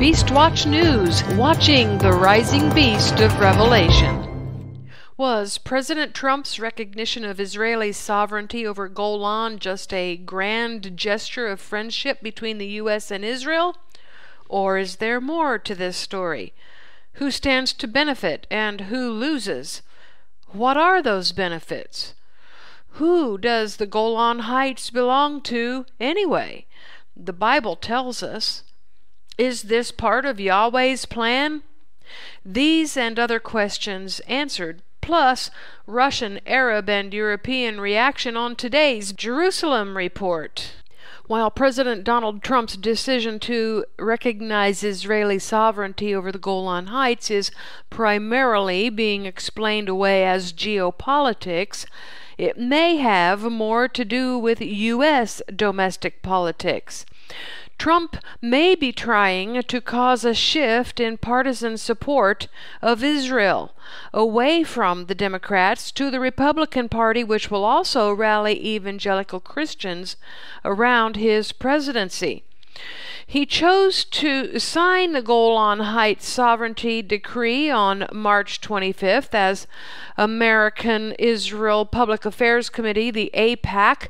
Beast Watch News, watching the rising beast of Revelation. Was President Trump's recognition of Israeli sovereignty over Golan just a grand gesture of friendship between the U.S. and Israel? Or is there more to this story? Who stands to benefit and who loses? What are those benefits? Who does the Golan Heights belong to anyway? The Bible tells us. Is this part of Yahweh's plan? These and other questions answered, plus Russian, Arab, and European reaction on today's Jerusalem report. While President Donald Trump's decision to recognize Israeli sovereignty over the Golan Heights is primarily being explained away as geopolitics, it may have more to do with U.S. domestic politics. Trump may be trying to cause a shift in partisan support of Israel, away from the Democrats to the Republican Party, which will also rally evangelical Christians around his presidency. He chose to sign the Golan Heights Sovereignty Decree on March 25th as American-Israel Public Affairs Committee, the AIPAC,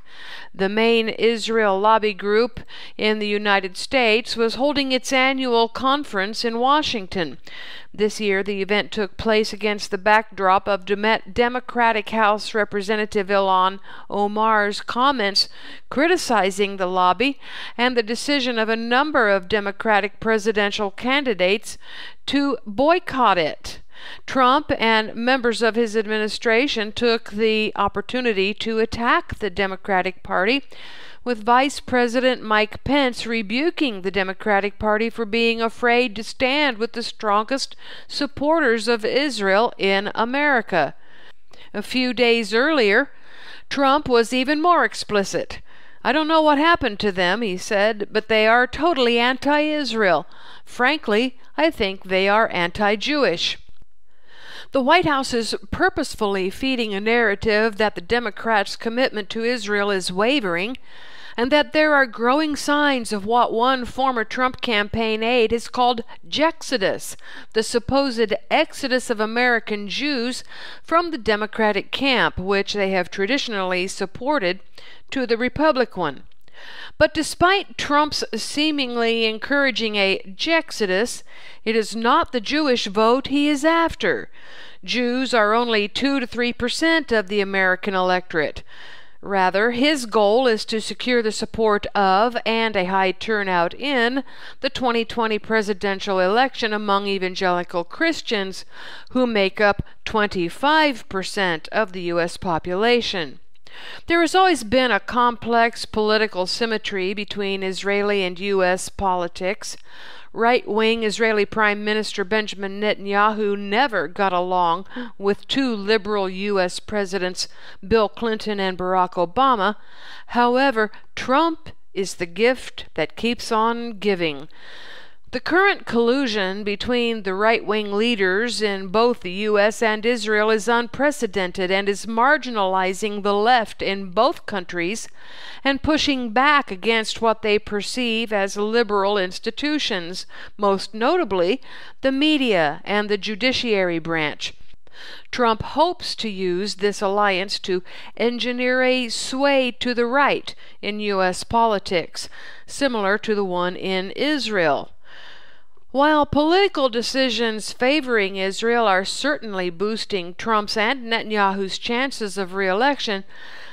the main Israel lobby group in the United States, was holding its annual conference in Washington. This year, the event took place against the backdrop of Democratic House Representative Ilhan Omar's comments criticizing the lobby and the decision of a number of Democratic presidential candidates to boycott it. Trump and members of his administration took the opportunity to attack the Democratic Party, with Vice President Mike Pence rebuking the Democratic Party for being afraid to stand with the strongest supporters of Israel in America. A few days earlier, Trump was even more explicit. "I don't know what happened to them," he said, "but they are totally anti-Israel. Frankly, I think they are anti-Jewish." The White House is purposefully feeding a narrative that the Democrats' commitment to Israel is wavering, and that there are growing signs of what one former Trump campaign aide has called Jexodus, the supposed exodus of American Jews from the Democratic camp, which they have traditionally supported, to the Republican one. But despite Trump's seemingly encouraging a Jexodus, it is not the Jewish vote he is after. Jews are only 2 to 3% of the American electorate. Rather, his goal is to secure the support of, and a high turnout in, the 2020 presidential election among evangelical Christians, who make up 25% of the U.S. population. There has always been a complex political symmetry between Israeli and U.S. politics. Right-wing Israeli Prime Minister Benjamin Netanyahu never got along with two liberal U.S. presidents, Bill Clinton and Barack Obama. However, Trump is the gift that keeps on giving. The current collusion between the right-wing leaders in both the U.S. and Israel is unprecedented and is marginalizing the left in both countries and pushing back against what they perceive as liberal institutions, most notably the media and the judiciary branch. Trump hopes to use this alliance to engineer a sway to the right in U.S. politics, similar to the one in Israel. While political decisions favoring Israel are certainly boosting Trump's and Netanyahu's chances of re-election,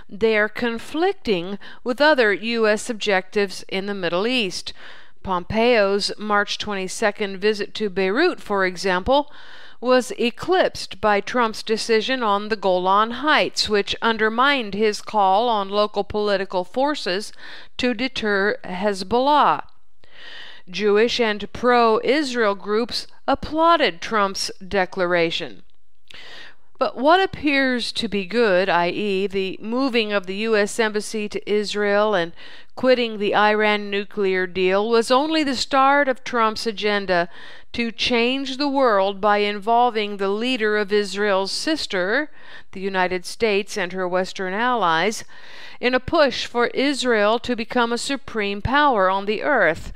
they are conflicting with other U.S. objectives in the Middle East. Pompeo's March 22nd visit to Beirut, for example, was eclipsed by Trump's decision on the Golan Heights, which undermined his call on local political forces to deter Hezbollah. Jewish and pro-Israel groups applauded Trump's declaration. But what appears to be good, i.e., the moving of the U.S. Embassy to Israel and quitting the Iran nuclear deal, was only the start of Trump's agenda to change the world by involving the leader of Israel's sister, the United States and her Western allies, in a push for Israel to become a supreme power on the earth.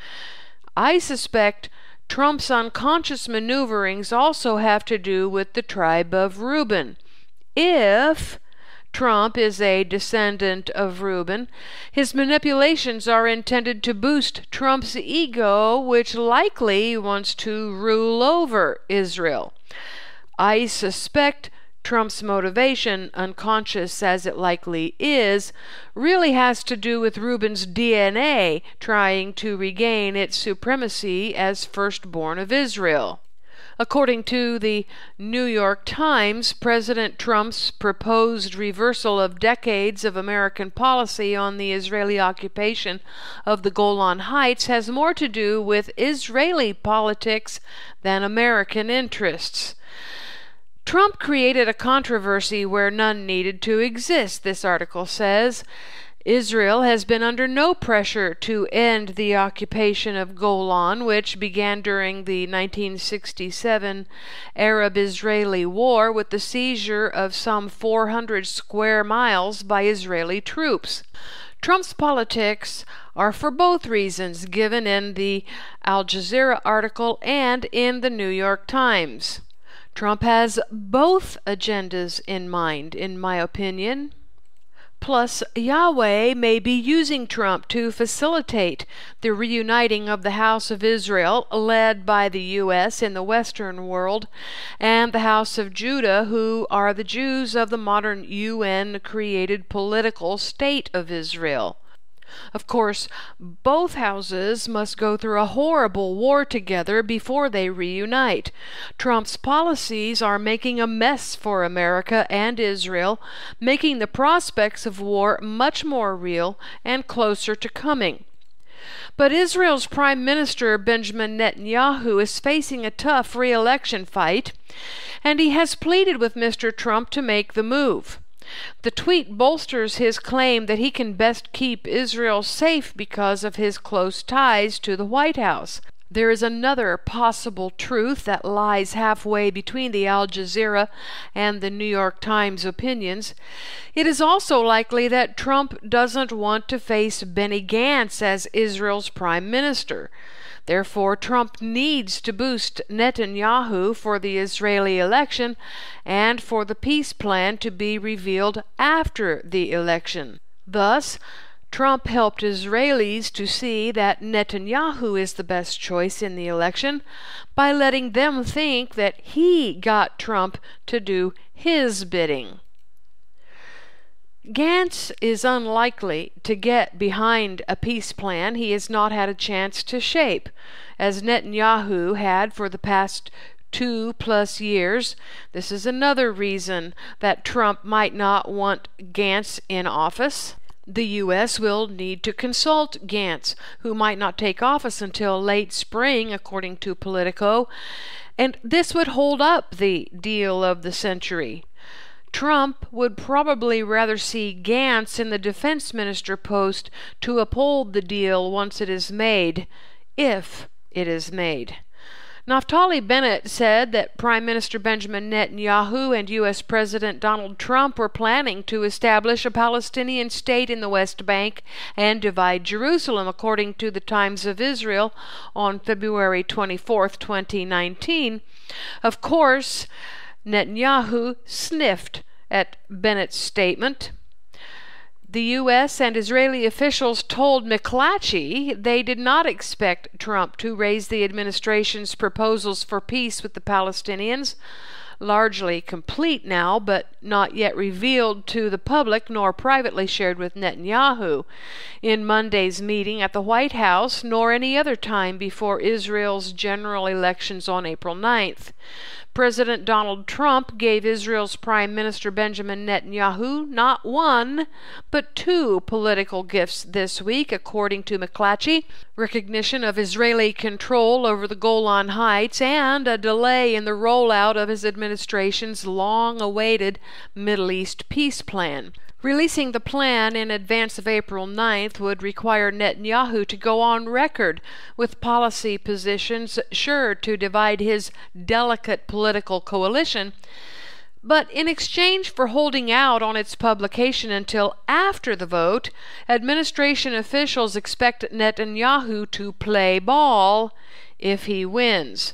I suspect Trump's unconscious maneuverings also have to do with the tribe of Reuben. If Trump is a descendant of Reuben, his manipulations are intended to boost Trump's ego, which likely wants to rule over Israel. I suspect Trump's motivation, unconscious as it likely is, really has to do with Reuben's DNA trying to regain its supremacy as firstborn of Israel. According to the New York Times, President Trump's proposed reversal of decades of American policy on the Israeli occupation of the Golan Heights has more to do with Israeli politics than American interests. Trump created a controversy where none needed to exist, this article says. Israel has been under no pressure to end the occupation of Golan, which began during the 1967 Arab-Israeli War with the seizure of some 400 square miles by Israeli troops. Trump's politics are for both reasons given in the Al Jazeera article and in the New York Times. Trump has both agendas in mind, in my opinion. Plus, Yahweh may be using Trump to facilitate the reuniting of the House of Israel, led by the U.S. in the Western world, and the House of Judah, who are the Jews of the modern UN-created political state of Israel. Of course, both houses must go through a horrible war together before they reunite. Trump's policies are making a mess for America and Israel, making the prospects of war much more real and closer to coming. But Israel's Prime Minister Benjamin Netanyahu is facing a tough re-election fight, and he has pleaded with Mr. Trump to make the move. The tweet bolsters his claim that he can best keep Israel safe because of his close ties to the White House. There is another possible truth that lies halfway between the Al Jazeera and the New York Times opinions. It is also likely that Trump doesn't want to face Benny Gantz as Israel's prime minister. Therefore, Trump needs to boost Netanyahu for the Israeli election and for the peace plan to be revealed after the election. Thus, Trump helped Israelis to see that Netanyahu is the best choice in the election by letting them think that he got Trump to do his bidding. Gantz is unlikely to get behind a peace plan he has not had a chance to shape, as Netanyahu had for the past 2+ years. This is another reason that Trump might not want Gantz in office. The U.S. will need to consult Gantz, who might not take office until late spring, according to Politico, and this would hold up the deal of the century. Trump would probably rather see Gantz in the defense minister post to uphold the deal once it is made, if it is made. Naftali Bennett said that Prime Minister Benjamin Netanyahu and U.S. President Donald Trump were planning to establish a Palestinian state in the West Bank and divide Jerusalem, according to the Times of Israel on February 24, 2019. Of course, Netanyahu sniffed at Bennett's statement. The U.S. and Israeli officials told McClatchy they did not expect Trump to raise the administration's proposals for peace with the Palestinians, largely complete now but not yet revealed to the public nor privately shared with Netanyahu, in Monday's meeting at the White House nor any other time before Israel's general elections on April 9th. President Donald Trump gave Israel's Prime Minister Benjamin Netanyahu not one, but two political gifts this week, according to McClatchy: recognition of Israeli control over the Golan Heights and a delay in the rollout of his administration's long-awaited Middle East peace plan. Releasing the plan in advance of April 9th would require Netanyahu to go on record with policy positions sure to divide his delicate political coalition, but in exchange for holding out on its publication until after the vote, administration officials expect Netanyahu to play ball if he wins.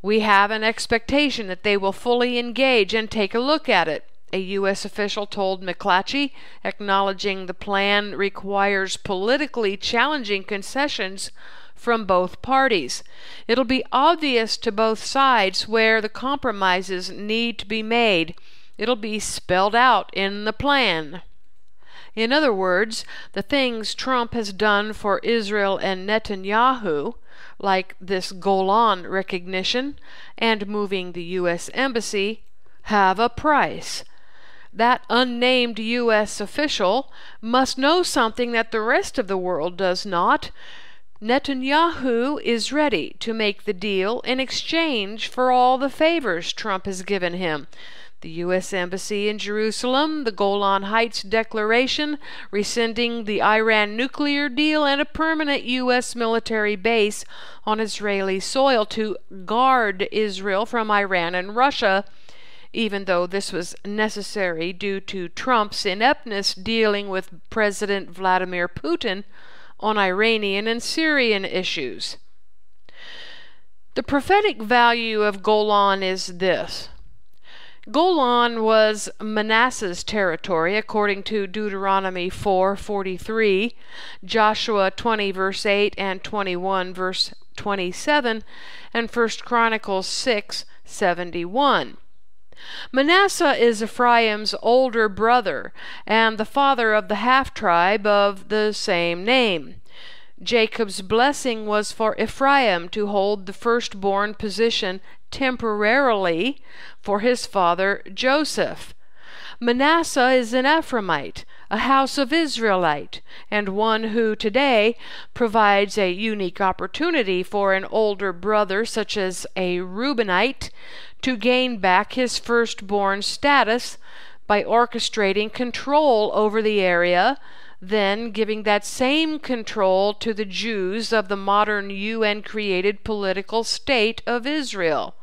We have an expectation that they will fully engage and take a look at it, a U.S. official told McClatchy, acknowledging the plan requires politically challenging concessions from both parties. It'll be obvious to both sides where the compromises need to be made. It'll be spelled out in the plan. In other words, the things Trump has done for Israel and Netanyahu, like this Golan recognition and moving the U.S. embassy, have a price. That unnamed U.S. official must know something that the rest of the world does not. Netanyahu is ready to make the deal in exchange for all the favors Trump has given him. The U.S. Embassy in Jerusalem, the Golan Heights Declaration, rescinding the Iran nuclear deal, and a permanent U.S. military base on Israeli soil to guard Israel from Iran and Russia, even though this was necessary due to Trump's ineptness dealing with President Vladimir Putin on Iranian and Syrian issues. The prophetic value of Golan is this. Golan was Manasseh's territory, according to Deuteronomy 4:43, Joshua 20 verse 8 and 21 verse 27, and 1 Chronicles 6:71. Manasseh is Ephraim's older brother and the father of the half-tribe of the same name. Jacob's blessing was for Ephraim to hold the firstborn position temporarily for his father Joseph. Manasseh is an Ephraimite, a house of Israelite, and one who today provides a unique opportunity for an older brother, such as a Reubenite, to gain back his firstborn status by orchestrating control over the area, then giving that same control to the Jews of the modern UN-created political state of Israel.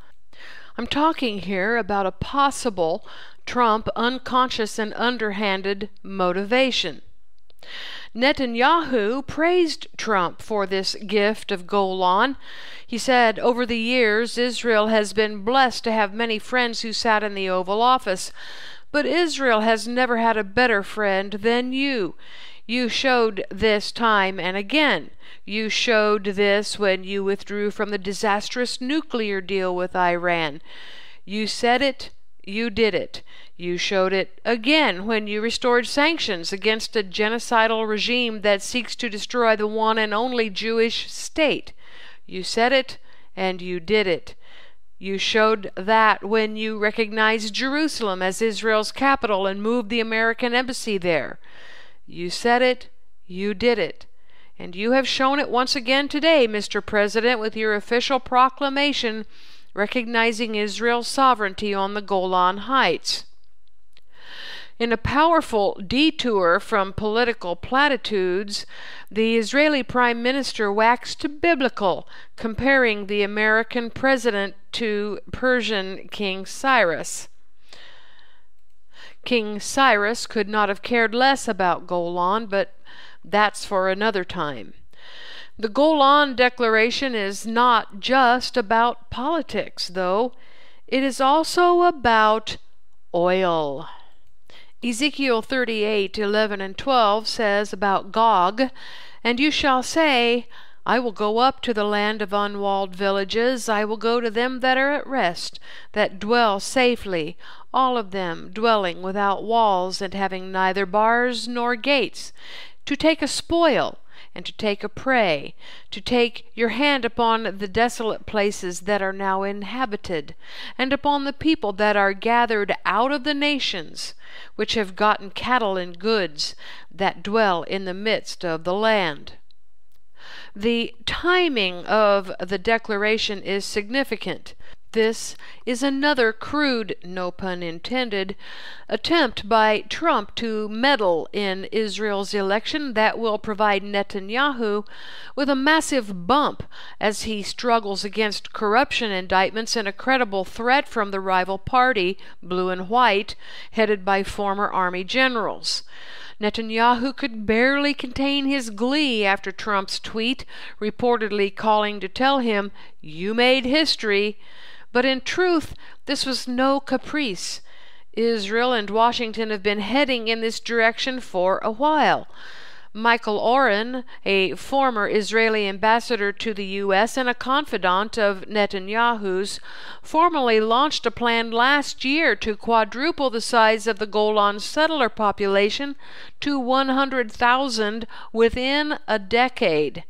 I'm talking here about a possible Trump unconscious and underhanded motivation. Netanyahu praised Trump for this gift of Golan. He said, "Over the years, Israel has been blessed to have many friends who sat in the Oval Office, but Israel has never had a better friend than you. You showed this time and again. You showed this when you withdrew from the disastrous nuclear deal with Iran. You said it. You did it. You showed it again when you restored sanctions against a genocidal regime that seeks to destroy the one and only Jewish state. You said it, and you did it. You showed that when you recognized Jerusalem as Israel's capital and moved the American embassy there. You said it, you did it. And you have shown it once again today, Mr. President, with your official proclamation recognizing Israel's sovereignty on the Golan Heights." In a powerful detour from political platitudes, the Israeli Prime Minister waxed biblical, comparing the American president to Persian King Cyrus. King Cyrus could not have cared less about Golan, but that's for another time. The Golan Declaration is not just about politics, though. It is also about oil. Ezekiel 38:11 and 12 says about Gog, "And you shall say, I will go up to the land of unwalled villages. I will go to them that are at rest, that dwell safely, all of them dwelling without walls and having neither bars nor gates, to take a spoil and to take a prey, to take your hand upon the desolate places that are now inhabited, and upon the people that are gathered out of the nations, which have gotten cattle and goods, that dwell in the midst of the land." The timing of the declaration is significant. This is another crude, no pun intended, attempt by Trump to meddle in Israel's election that will provide Netanyahu with a massive bump as he struggles against corruption indictments and a credible threat from the rival party, Blue and White, headed by former army generals. Netanyahu could barely contain his glee after Trump's tweet, reportedly calling to tell him, "You made history." But in truth, this was no caprice. Israel and Washington have been heading in this direction for a while. Michael Oren, a former Israeli ambassador to the U.S. and a confidant of Netanyahu's, formally launched a plan last year to quadruple the size of the Golan settler population to 100,000 within a decade.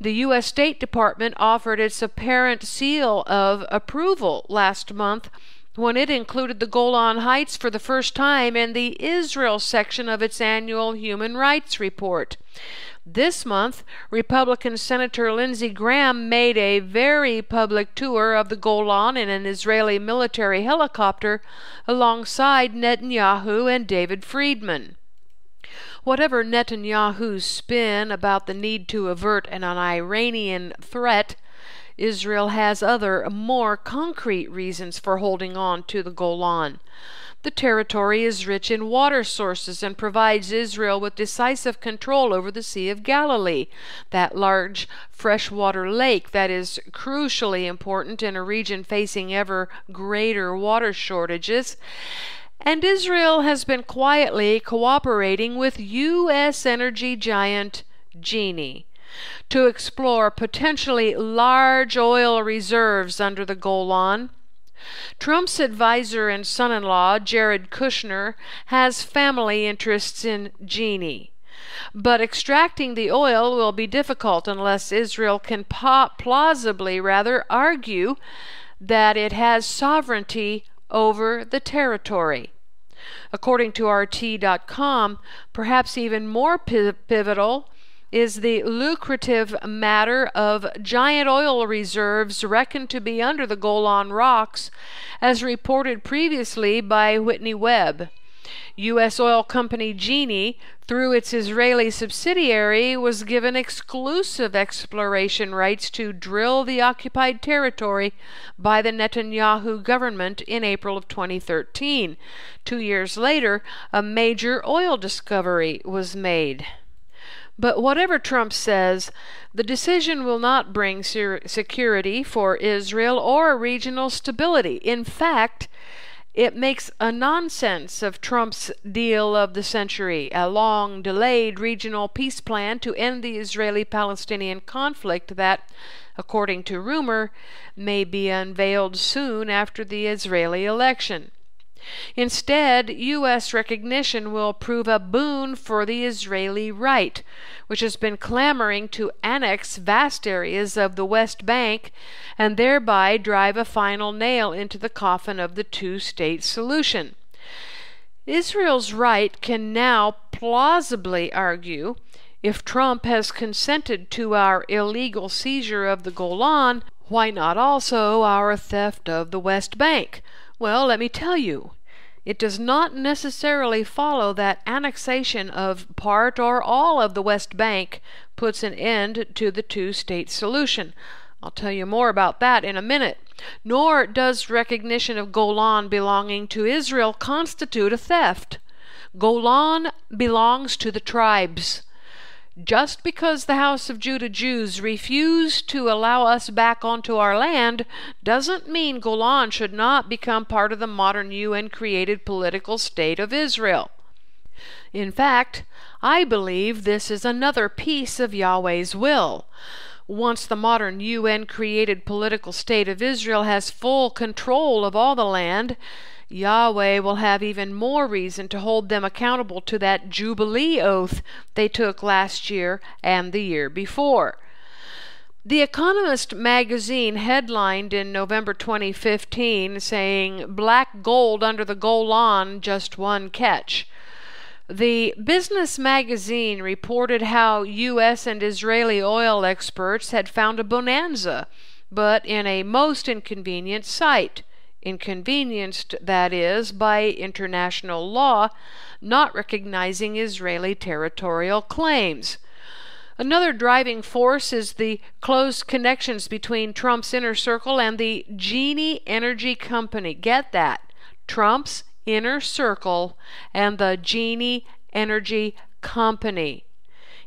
The U.S. State Department offered its apparent seal of approval last month when it included the Golan Heights for the first time in the Israel section of its annual Human Rights Report. This month, Republican Senator Lindsey Graham made a very public tour of the Golan in an Israeli military helicopter alongside Netanyahu and David Friedman. Whatever Netanyahu's spin about the need to avert an Iranian threat, Israel has other, more concrete reasons for holding on to the Golan. The territory is rich in water sources and provides Israel with decisive control over the Sea of Galilee, that large freshwater lake that is crucially important in a region facing ever greater water shortages. And Israel has been quietly cooperating with U.S. energy giant Genie to explore potentially large oil reserves under the Golan. Trump's advisor and son-in-law, Jared Kushner, has family interests in Genie. But extracting the oil will be difficult unless Israel can plausibly argue that it has sovereignty over the territory. According to RT.com, perhaps even more pivotal is the lucrative matter of giant oil reserves reckoned to be under the Golan rocks, as reported previously by Whitney Webb. U.S. oil company Genie, through its Israeli subsidiary, was given exclusive exploration rights to drill the occupied territory by the Netanyahu government in April of 2013. 2 years later, a major oil discovery was made. But whatever Trump says, the decision will not bring security for Israel or regional stability. In fact, it makes a nonsense of Trump's deal of the century, a long-delayed regional peace plan to end the Israeli-Palestinian conflict that, according to rumor, may be unveiled soon after the Israeli election. Instead, U.S. recognition will prove a boon for the Israeli right, which has been clamoring to annex vast areas of the West Bank and thereby drive a final nail into the coffin of the two-state solution. Israel's right can now plausibly argue, if Trump has consented to our illegal seizure of the Golan, why not also our theft of the West Bank? Well, let me tell you, it does not necessarily follow that annexation of part or all of the West Bank puts an end to the two-state solution. I'll tell you more about that in a minute. Nor does recognition of Golan belonging to Israel constitute a theft. Golan belongs to the tribes. Just because the House of Judah Jews refused to allow us back onto our land doesn't mean Golan should not become part of the modern UN-created political state of Israel. In fact, I believe this is another piece of Yahweh's will. Once the modern UN-created political state of Israel has full control of all the land, Yahweh will have even more reason to hold them accountable to that Jubilee oath they took last year and the year before. The Economist magazine headlined in November 2015 saying, "Black gold under the Golan, just one catch." The Business magazine reported how U.S. and Israeli oil experts had found a bonanza, but in a most inconvenient site. Inconvenienced, that is, by international law not recognizing Israeli territorial claims. Another driving force is the close connections between Trump's inner circle and the Genie Energy Company. Get that? Trump's inner circle and the Genie energy company.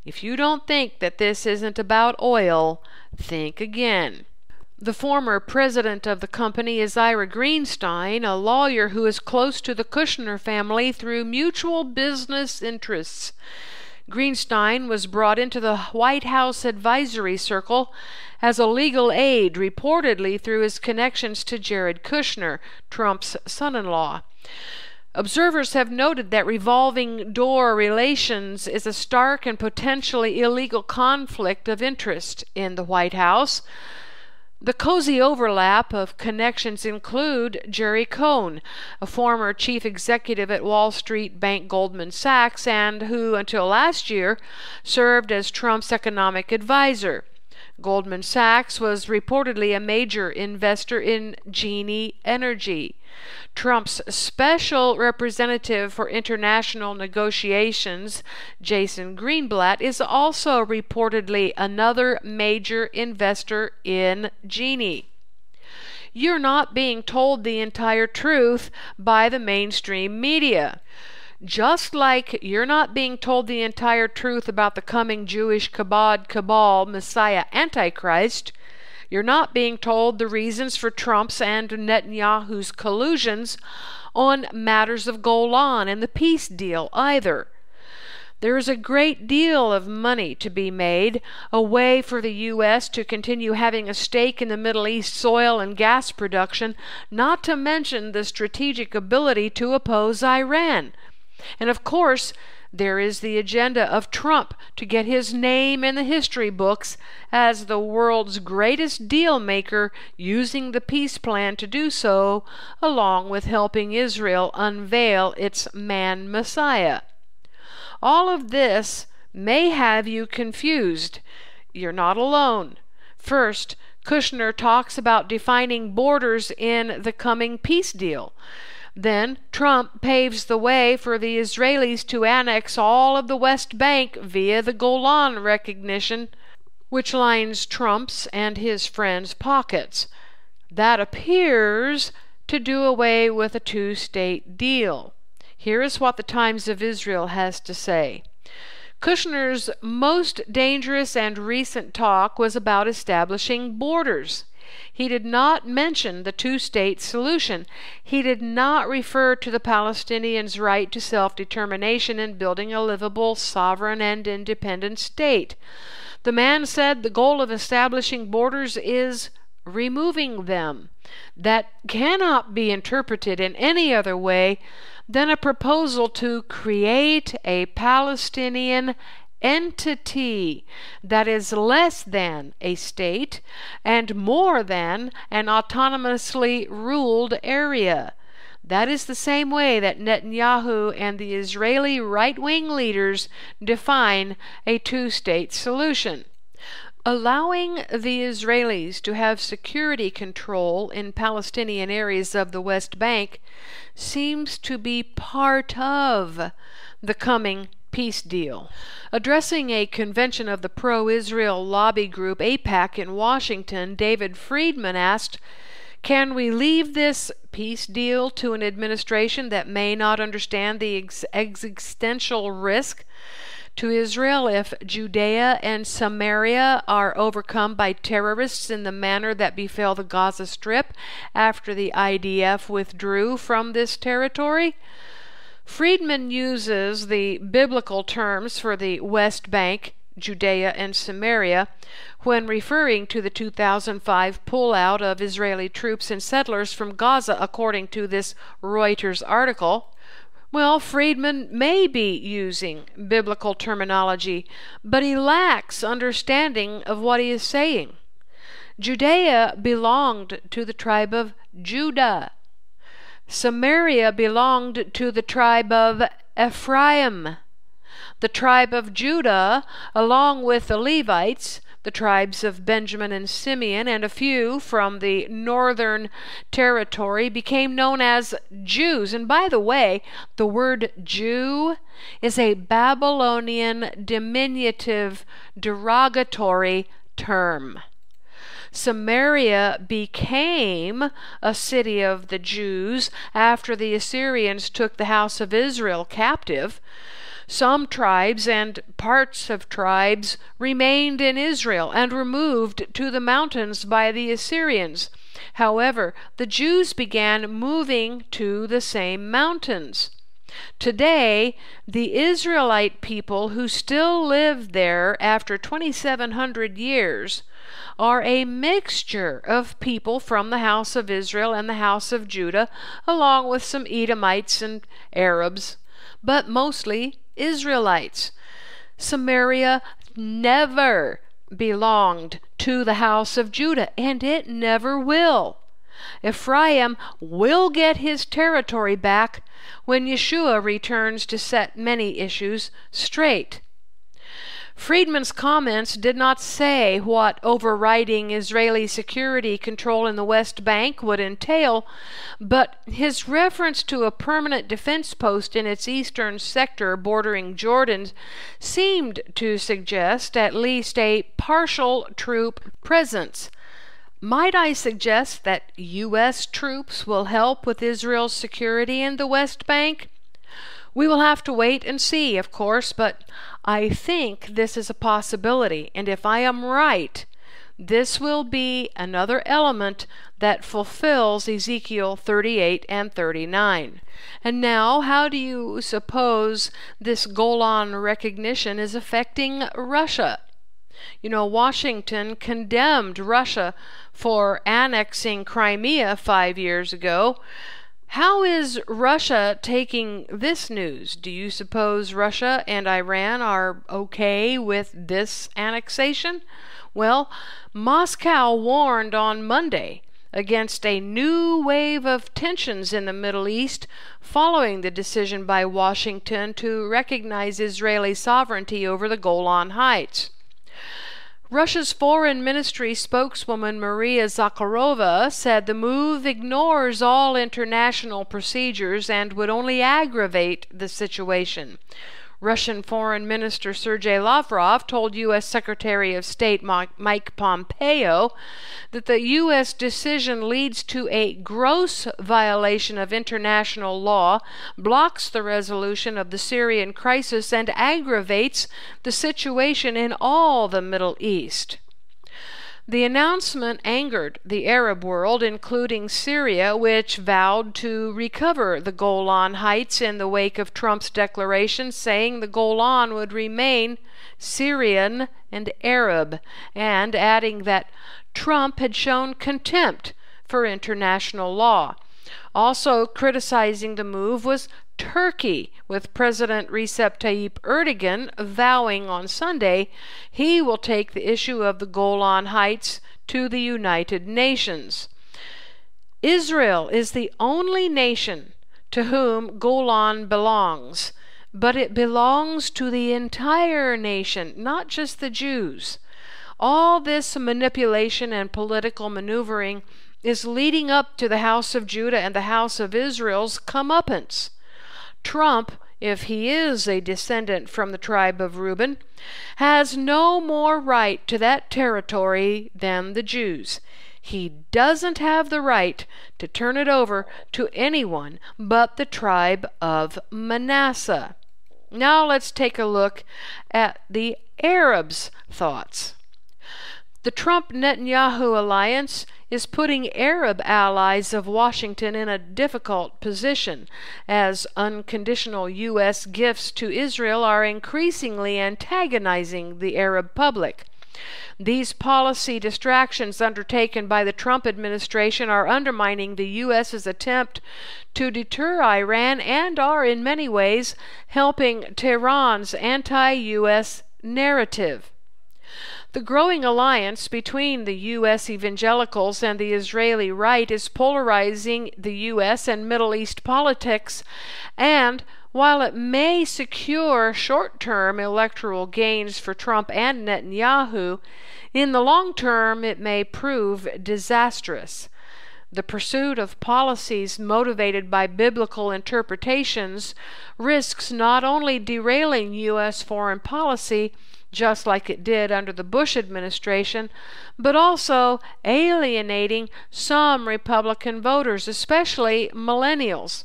If you don't think that this isn't about oil, think again. The former president of the company is Ira Greenstein, a lawyer who is close to the Kushner family through mutual business interests. Greenstein was brought into the White House advisory circle as a legal aid, reportedly through his connections to Jared Kushner, Trump's son-in-law. Observers have noted that revolving door relations is a stark and potentially illegal conflict of interest in the White House. The cozy overlap of connections include Jerry Cohn, a former chief executive at Wall Street bank Goldman Sachs and who, until last year, served as Trump's economic advisor. Goldman Sachs was reportedly a major investor in Genie Energy. Trump's special representative for international negotiations, Jason Greenblatt, is also reportedly another major investor in Genie. You're not being told the entire truth by the mainstream media. Just like you're not being told the entire truth about the coming Jewish cabal, Messiah, Antichrist, you're not being told the reasons for Trump's and Netanyahu's collusions on matters of Golan and the peace deal either. There is a great deal of money to be made, a way for the U.S. to continue having a stake in the Middle East soil and gas production, not to mention the strategic ability to oppose Iran. And of course, there is the agenda of Trump to get his name in the history books as the world's greatest deal maker, using the peace plan to do so, along with helping Israel unveil its man Messiah. All of this may have you confused. You're not alone. First, Kushner talks about defining borders in the coming peace deal. Then Trump paves the way for the Israelis to annex all of the West Bank via the Golan recognition, which lines Trump's and his friends' pockets. That appears to do away with a two-state deal. Here is what the Times of Israel has to say. Kushner's most dangerous and recent talk was about establishing borders. He did not mention the two-state solution. He did not refer to the Palestinians' right to self-determination and building a livable, sovereign, and independent state. The man said the goal of establishing borders is removing them. That cannot be interpreted in any other way than a proposal to create a Palestinian entity that is less than a state and more than an autonomously ruled area. That is the same way that Netanyahu and the Israeli right-wing leaders define a two-state solution. Allowing the Israelis to have security control in Palestinian areas of the West Bank seems to be part of the coming peace deal. Addressing a convention of the pro-Israel lobby group AIPAC in Washington, David Friedman asked, "Can we leave this peace deal to an administration that may not understand the existential risk to Israel if Judea and Samaria are overcome by terrorists in the manner that befell the Gaza Strip after the IDF withdrew from this territory?" Friedman uses the biblical terms for the West Bank, Judea, and Samaria when referring to the 2005 pullout of Israeli troops and settlers from Gaza, according to this Reuters article. Well, Friedman may be using biblical terminology, but he lacks understanding of what he is saying. Judea belonged to the tribe of Judah. Samaria belonged to the tribe of Ephraim. The tribe of Judah, along with the Levites, the tribes of Benjamin and Simeon, and a few from the northern territory, became known as Jews. And by the way, the word Jew is a Babylonian diminutive derogatory term. Samaria became a city of the Jews after the Assyrians took the house of Israel captive. Some tribes and parts of tribes remained in Israel and were moved to the mountains by the Assyrians. However, the Jews began moving to the same mountains. Today, the Israelite people who still live there after 2,700 years are a mixture of people from the house of Israel and the house of Judah, along with some Edomites and Arabs, but mostly Israelites. Samaria never belonged to the house of Judah, and it never will. Ephraim will get his territory back when Yeshua returns to set many issues straight. Friedman's comments did not say what overriding Israeli security control in the West Bank would entail, but his reference to a permanent defense post in its eastern sector bordering Jordan seemed to suggest at least a partial troop presence. Might I suggest that U.S. troops will help with Israel's security in the West Bank? We will have to wait and see, of course, but I think this is a possibility, and if I am right, this will be another element that fulfills Ezekiel 38 and 39. And now, how do you suppose this Golan recognition is affecting Russia? You know, Washington condemned Russia for annexing Crimea 5 years ago. How is Russia taking this news? Do you suppose Russia and Iran are okay with this annexation? Well, Moscow warned on Monday against a new wave of tensions in the Middle East following the decision by Washington to recognize Israeli sovereignty over the Golan Heights. Russia's foreign ministry spokeswoman Maria Zakharova said the move ignores all international procedures and would only aggravate the situation. Russian Foreign Minister Sergei Lavrov told U.S. Secretary of State Mike Pompeo that the U.S. decision leads to a gross violation of international law, blocks the resolution of the Syrian crisis, and aggravates the situation in all the Middle East. The announcement angered the Arab world, including Syria, which vowed to recover the Golan Heights in the wake of Trump's declaration saying the Golan would remain Syrian and Arab, and adding that Trump had shown contempt for international law. Also criticizing the move was Turkey, with President Recep Tayyip Erdogan vowing on Sunday he will take the issue of the Golan Heights to the United Nations. Israel is the only nation to whom Golan belongs, but it belongs to the entire nation, not just the Jews. All this manipulation and political maneuvering is leading up to the house of Judah and the house of Israel's comeuppance. Trump, if he is a descendant from the tribe of Reuben, has no more right to that territory than the Jews. He doesn't have the right to turn it over to anyone but the tribe of Manasseh. Now let's take a look at the Arabs' thoughts. The Trump-Netanyahu alliance is putting Arab allies of Washington in a difficult position, as unconditional U.S. gifts to Israel are increasingly antagonizing the Arab public. These policy distractions undertaken by the Trump administration are undermining the U.S.'s attempt to deter Iran and are, in many ways, helping Tehran's anti-U.S. narrative. The growing alliance between the U.S. evangelicals and the Israeli right is polarizing the U.S. and Middle East politics, and while it may secure short-term electoral gains for Trump and Netanyahu, in the long term it may prove disastrous. The pursuit of policies motivated by biblical interpretations risks not only derailing U.S. foreign policy, just like it did under the Bush administration, but also alienating some Republican voters, especially millennials.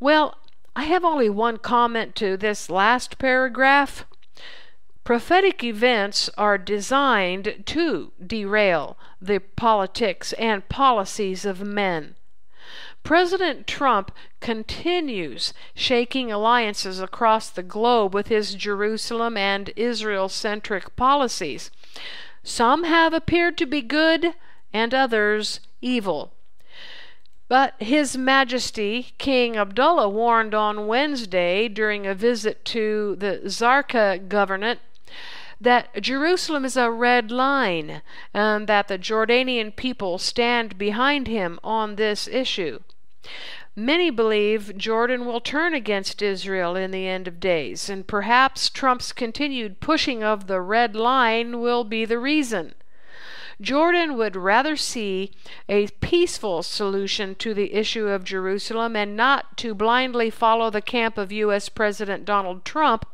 Well, I have only one comment to this last paragraph. Prophetic events are designed to derail the politics and policies of men. President Trump continues shaking alliances across the globe with his Jerusalem and Israel-centric policies. Some have appeared to be good and others evil. But His Majesty King Abdullah warned on Wednesday during a visit to the Zarqa governorate that Jerusalem is a red line and that the Jordanian people stand behind him on this issue. Many believe Jordan will turn against Israel in the end of days, and perhaps Trump's continued pushing of the red line will be the reason. Jordan would rather see a peaceful solution to the issue of Jerusalem and not to blindly follow the camp of U.S. President Donald Trump,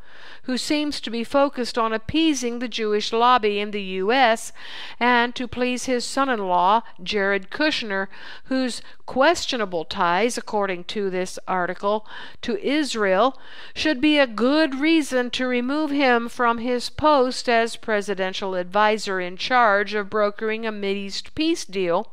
who seems to be focused on appeasing the Jewish lobby in the U.S. and to please his son-in-law, Jared Kushner, whose questionable ties, according to this article, to Israel should be a good reason to remove him from his post as presidential advisor in charge of brokering a Mideast peace deal,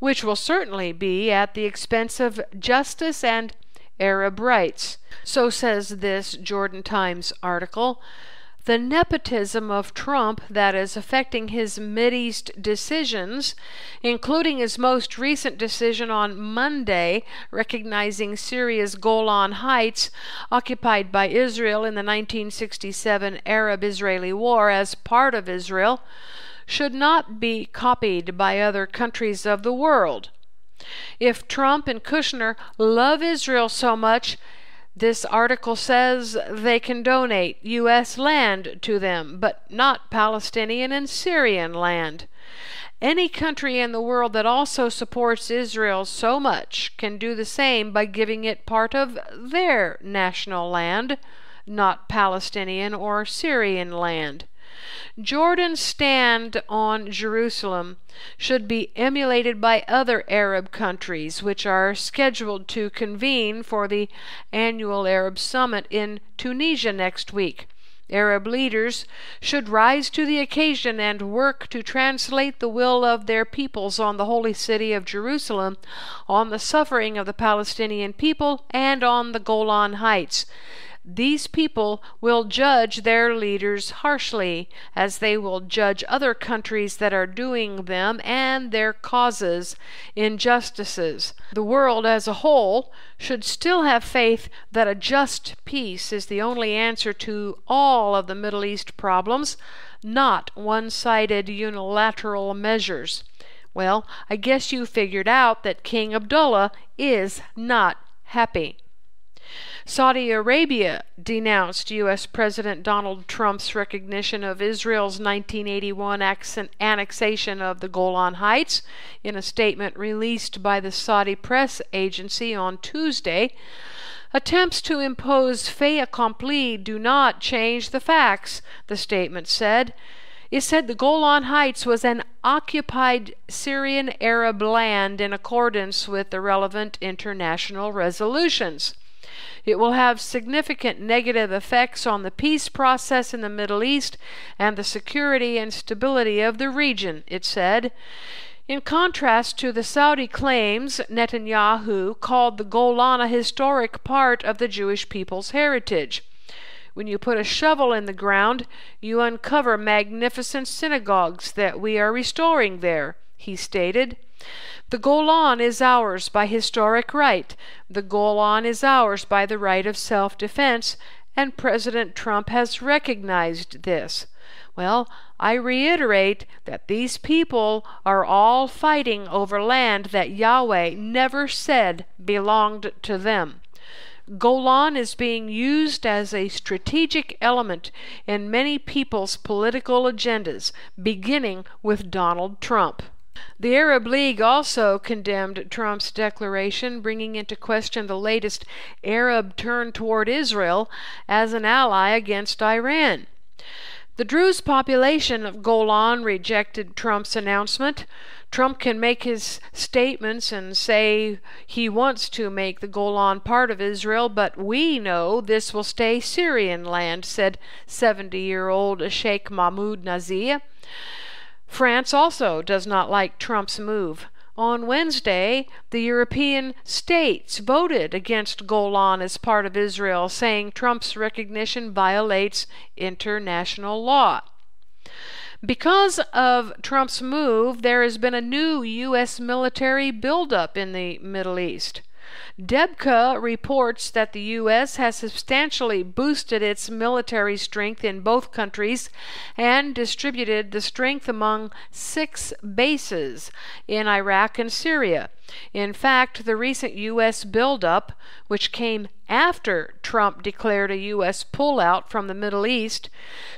which will certainly be at the expense of justice and Arab rights. So says this Jordan Times article. The nepotism of Trump that is affecting his Mideast decisions, including his most recent decision on Monday recognizing Syria's Golan Heights, occupied by Israel in the 1967 Arab-Israeli War as part of Israel, should not be copied by other countries of the world. If Trump and Kushner love Israel so much, this article says they can donate U.S. land to them, but not Palestinian and Syrian land. Any country in the world that also supports Israel so much can do the same by giving it part of their national land, not Palestinian or Syrian land. Jordan's stand on Jerusalem should be emulated by other Arab countries, which are scheduled to convene for the annual Arab Summit in Tunisia next week. Arab leaders should rise to the occasion and work to translate the will of their peoples on the holy city of Jerusalem, on the suffering of the Palestinian people, and on the Golan Heights. These people will judge their leaders harshly, as they will judge other countries that are doing them and their causes injustices. The world as a whole should still have faith that a just peace is the only answer to all of the Middle East problems, not one-sided unilateral measures. Well, I guess you figured out that King Abdullah is not happy. Saudi Arabia denounced U.S. President Donald Trump's recognition of Israel's 1981 annexation of the Golan Heights in a statement released by the Saudi press agency on Tuesday. Attempts to impose fait accompli do not change the facts, the statement said. It said the Golan Heights was an occupied Syrian Arab land in accordance with the relevant international resolutions. It will have significant negative effects on the peace process in the Middle East and the security and stability of the region, it said. In contrast to the Saudi claims, Netanyahu called the Golan a historic part of the Jewish people's heritage. When you put a shovel in the ground, you uncover magnificent synagogues that we are restoring there, he stated. The Golan is ours by historic right. The Golan is ours by the right of self-defense, and President Trump has recognized this. Well, I reiterate that these people are all fighting over land that Yahweh never said belonged to them. Golan is being used as a strategic element in many people's political agendas, beginning with Donald Trump. The Arab League also condemned Trump's declaration, bringing into question the latest Arab turn toward Israel as an ally against Iran. The Druze population of Golan rejected Trump's announcement. Trump can make his statements and say he wants to make the Golan part of Israel, but we know this will stay Syrian land, said 70-year-old Sheikh Mahmoud Nazir. France also does not like Trump's move. On Wednesday, the European states voted against Golan as part of Israel, saying Trump's recognition violates international law. Because of Trump's move, there has been a new U.S. military buildup in the Middle East. Debka reports that the U.S. has substantially boosted its military strength in both countries and distributed the strength among 6 bases in Iraq and Syria. In fact, the recent U.S. buildup, which came after Trump declared a U.S. pullout from the Middle East,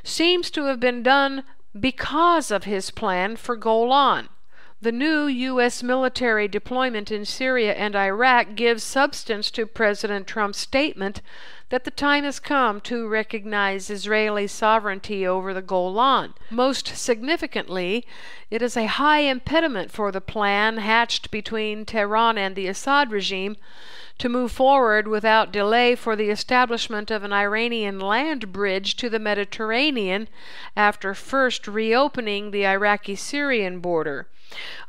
seems to have been done because of his plan for Golan. The new U.S. military deployment in Syria and Iraq gives substance to President Trump's statement that the time has come to recognize Israeli sovereignty over the Golan. Most significantly, it is a high impediment for the plan hatched between Tehran and the Assad regime to move forward without delay for the establishment of an Iranian land bridge to the Mediterranean after first reopening the Iraqi-Syrian border.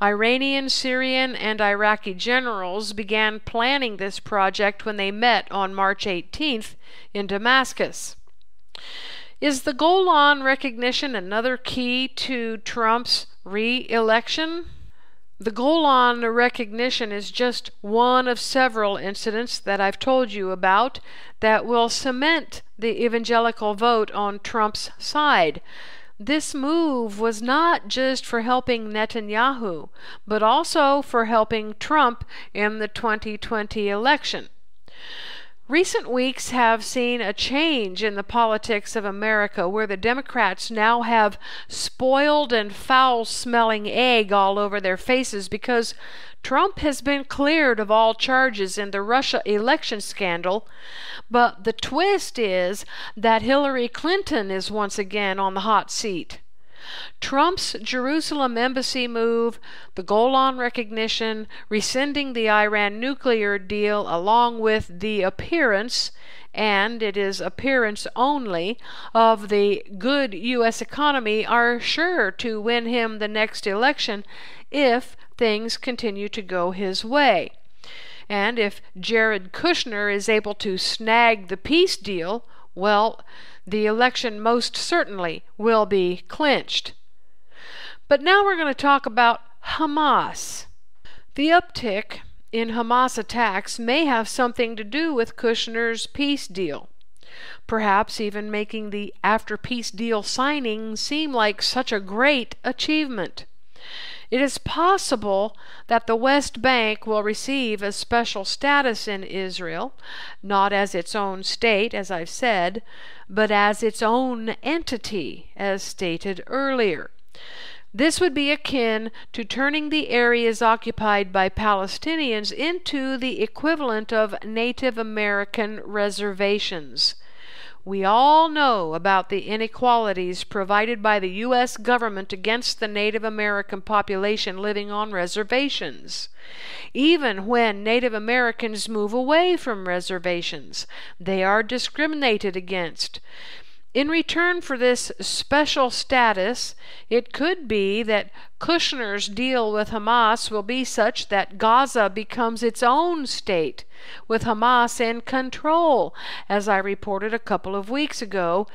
Iranian, Syrian, and Iraqi generals began planning this project when they met on March 18th in Damascus. Is the Golan recognition another key to Trump's re-election? The Golan recognition is just one of several incidents that I've told you about that will cement the evangelical vote on Trump's side. This move was not just for helping Netanyahu, but also for helping Trump in the 2020 election. Recent weeks have seen a change in the politics of America, where the Democrats now have spoiled and foul-smelling egg all over their faces because Trump has been cleared of all charges in the Russia election scandal, but the twist is that Hillary Clinton is once again on the hot seat. Trump's Jerusalem embassy move, the Golan recognition, rescinding the Iran nuclear deal, along with the appearance, and it is appearance only, of the good U.S. economy are sure to win him the next election if things continue to go his way. And if Jared Kushner is able to snag the peace deal, well, the election most certainly will be clinched. But now we're going to talk about Hamas. The uptick in Hamas attacks may have something to do with Kushner's peace deal, perhaps even making the after-peace deal signing seem like such a great achievement. It is possible that the West Bank will receive a special status in Israel, not as its own state, as I've said, but as its own entity, as stated earlier. This would be akin to turning the areas occupied by Palestinians into the equivalent of Native American reservations. We all know about the inequalities provided by the U.S. government against the Native American population living on reservations. Even when Native Americans move away from reservations, they are discriminated against. In return for this special status, it could be that Kushner's deal with Hamas will be such that Gaza becomes its own state, with Hamas in control, as I reported a couple of weeks ago,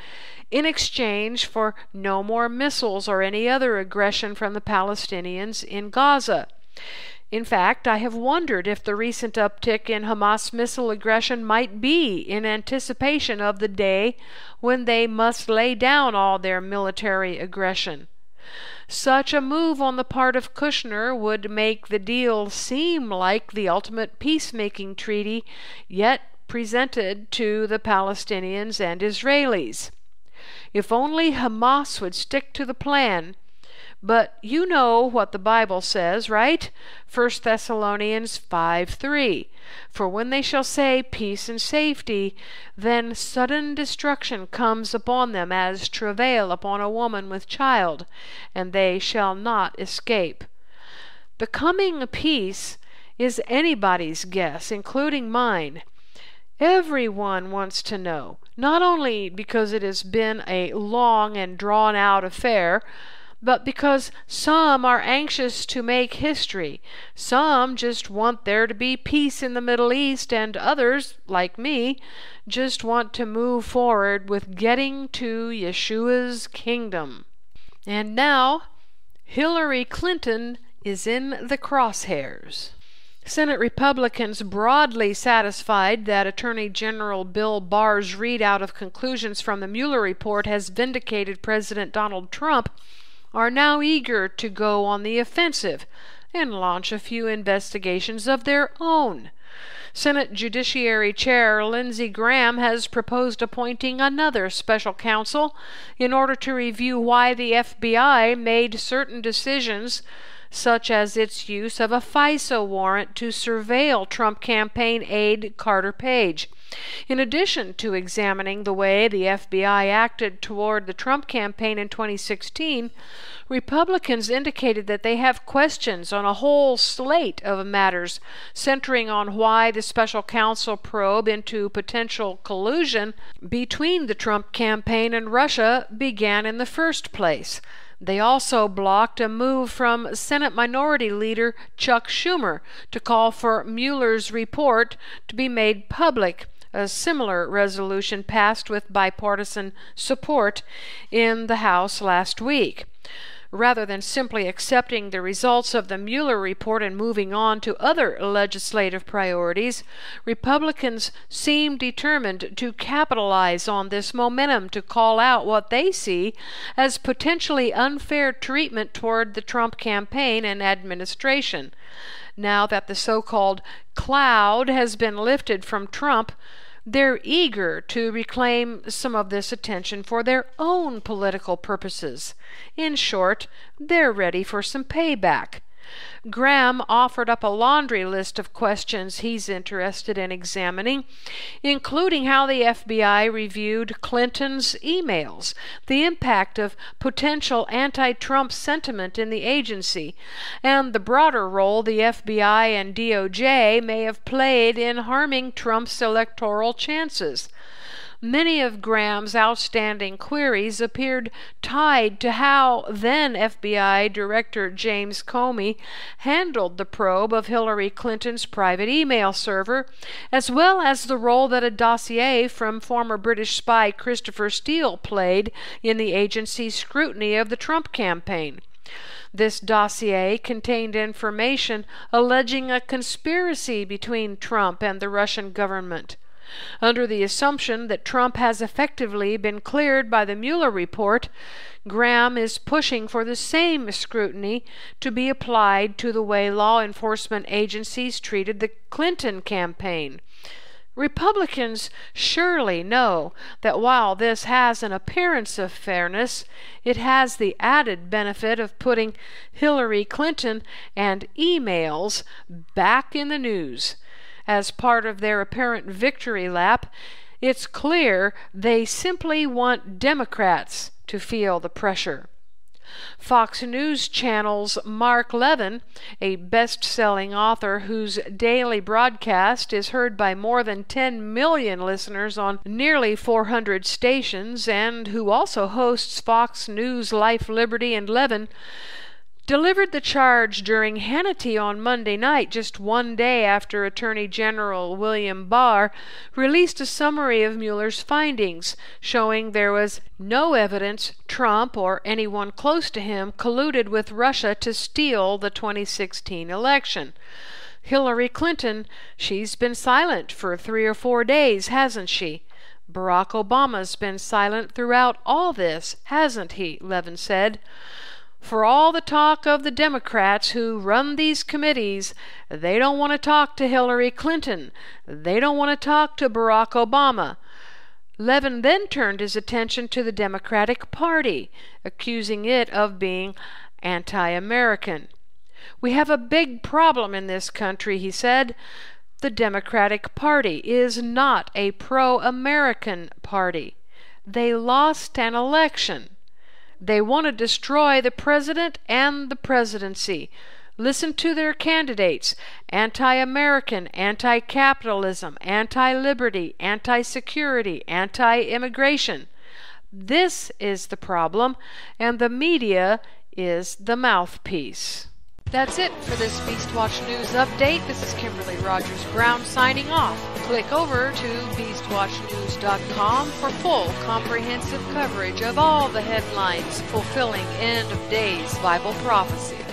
in exchange for no more missiles or any other aggression from the Palestinians in Gaza. In fact, I have wondered if the recent uptick in Hamas missile aggression might be in anticipation of the day when they must lay down all their military aggression. Such a move on the part of Kushner would make the deal seem like the ultimate peacemaking treaty yet presented to the Palestinians and Israelis. If only Hamas would stick to the plan, But you know what the Bible says, right? 1 Thessalonians 5:3. For when they shall say peace and safety, then sudden destruction comes upon them as travail upon a woman with child, and they shall not escape. The coming peace is anybody's guess, including mine. Everyone wants to know, not only because it has been a long and drawn-out affair, but because some are anxious to make history. Some just want there to be peace in the Middle East, and others, like me, just want to move forward with getting to Yeshua's kingdom. And now, Hillary Clinton is in the crosshairs. Senate Republicans broadly satisfied that Attorney General Bill Barr's readout of conclusions from the Mueller report has vindicated President Donald Trump are now eager to go on the offensive and launch a few investigations of their own. Senate Judiciary Chair Lindsey Graham has proposed appointing another special counsel in order to review why the FBI made certain decisions, such as its use of a FISA warrant to surveil Trump campaign aide Carter Page. In addition to examining the way the FBI acted toward the Trump campaign in 2016, Republicans indicated that they have questions on a whole slate of matters centering on why the special counsel probe into potential collusion between the Trump campaign and Russia began in the first place. They also blocked a move from Senate Minority Leader Chuck Schumer to call for Mueller's report to be made public. A similar resolution passed with bipartisan support in the House last week. Rather than simply accepting the results of the Mueller report and moving on to other legislative priorities, Republicans seem determined to capitalize on this momentum to call out what they see as potentially unfair treatment toward the Trump campaign and administration. Now that the so-called cloud has been lifted from Trump, they're eager to reclaim some of this attention for their own political purposes. In short, they're ready for some payback. Graham offered up a laundry list of questions he's interested in examining, including how the FBI reviewed Clinton's emails, the impact of potential anti-Trump sentiment in the agency, and the broader role the FBI and DOJ may have played in harming Trump's electoral chances. Many of Graham's outstanding queries appeared tied to how then-FBI Director James Comey handled the probe of Hillary Clinton's private email server, as well as the role that a dossier from former British spy Christopher Steele played in the agency's scrutiny of the Trump campaign. This dossier contained information alleging a conspiracy between Trump and the Russian government. Under the assumption that Trump has effectively been cleared by the Mueller report, Graham is pushing for the same scrutiny to be applied to the way law enforcement agencies treated the Clinton campaign. Republicans surely know that while this has an appearance of fairness, it has the added benefit of putting Hillary Clinton and emails back in the news. As part of their apparent victory lap, it's clear they simply want Democrats to feel the pressure. Fox News Channel's Mark Levin, a best-selling author whose daily broadcast is heard by more than 10 million listeners on nearly 400 stations, and who also hosts Fox News Life, Liberty, and Levin, delivered the charge during Hannity on Monday night, just one day after Attorney General William Barr released a summary of Mueller's findings, showing there was no evidence Trump or anyone close to him colluded with Russia to steal the 2016 election. Hillary Clinton, she's been silent for 3 or 4 days, hasn't she? Barack Obama's been silent throughout all this, hasn't he? Levin said. For all the talk of the Democrats who run these committees, they don't want to talk to Hillary Clinton. They don't want to talk to Barack Obama. Levin then turned his attention to the Democratic Party, accusing it of being anti-American. We have a big problem in this country, he said. The Democratic Party is not a pro-American party. They lost an election. They want to destroy the president and the presidency. Listen to their candidates: anti-American, anti-capitalism, anti-liberty, anti-security, anti-immigration. This is the problem, and the media is the mouthpiece. That's it for this Beast Watch News update. This is Kimberly Rogers Brown signing off. Click over to BeastWatchNews.com for full, comprehensive coverage of all the headlines fulfilling end-of-days Bible prophecy.